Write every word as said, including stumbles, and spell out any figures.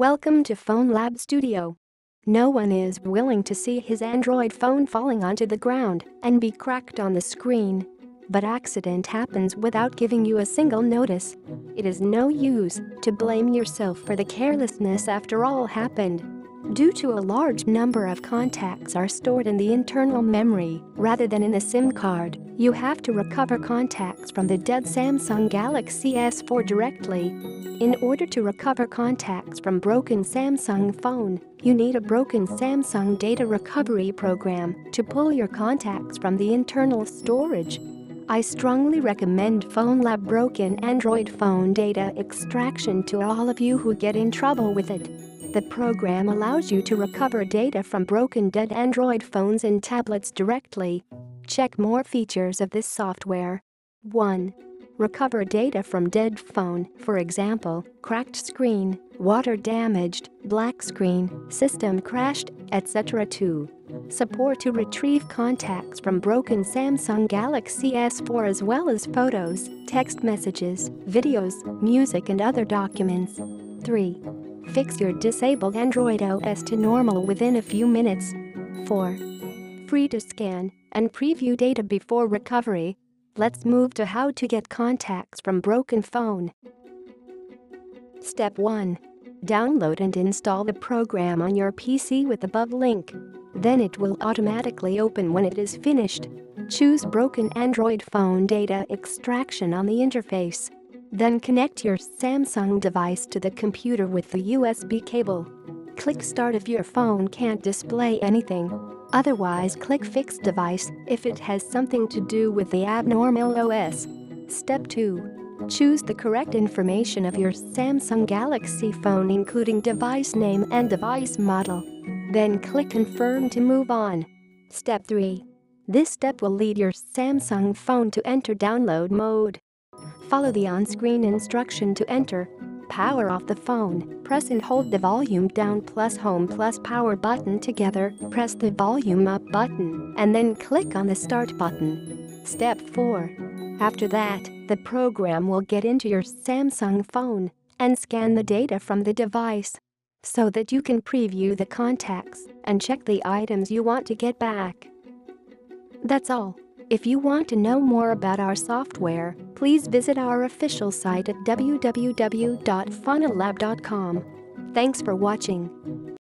Welcome to FoneLab Studio. No one is willing to see his Android phone falling onto the ground and be cracked on the screen. But accident happens without giving you a single notice. It is no use to blame yourself for the carelessness after all happened. Due to a large number of contacts are stored in the internal memory rather than in the SIM card, you have to recover contacts from the dead Samsung Galaxy S four directly. In order to recover contacts from broken Samsung phone, you need a broken Samsung data recovery program to pull your contacts from the internal storage. I strongly recommend FoneLab Broken Android Phone Data Extraction to all of you who get in trouble with it. The program allows you to recover data from broken dead Android phones and tablets directly. Check more features of this software. one. Recover data from dead phone, for example, cracked screen, water damaged, black screen, system crashed, et cetera. two. Support to retrieve contacts from broken Samsung Galaxy S four as well as photos, text messages, videos, music and other documents. three. Fix your disabled Android O S to normal within a few minutes. four. Free to scan and preview data before recovery. Let's move to how to get contacts from broken phone. Step one. Download and install the program on your P C with above link. Then it will automatically open when it is finished. Choose Broken Android Phone Data Extraction on the interface. Then connect your Samsung device to the computer with the U S B cable. Click Start if your phone can't display anything. Otherwise, click Fix Device if it has something to do with the abnormal O S. Step two. Choose the correct information of your Samsung Galaxy phone including device name and device model. Then click Confirm to move on. Step three. This step will lead your Samsung phone to enter download mode. Follow the on-screen instruction to enter. Power off the phone, press and hold the volume down plus home plus power button together, press the volume up button, and then click on the start button. Step four. After that, the program will get into your Samsung phone and scan the data from the device so that you can preview the contacts and check the items you want to get back. That's all. If you want to know more about our software, please visit our official site at w w w dot fonelab dot com. Thanks for watching.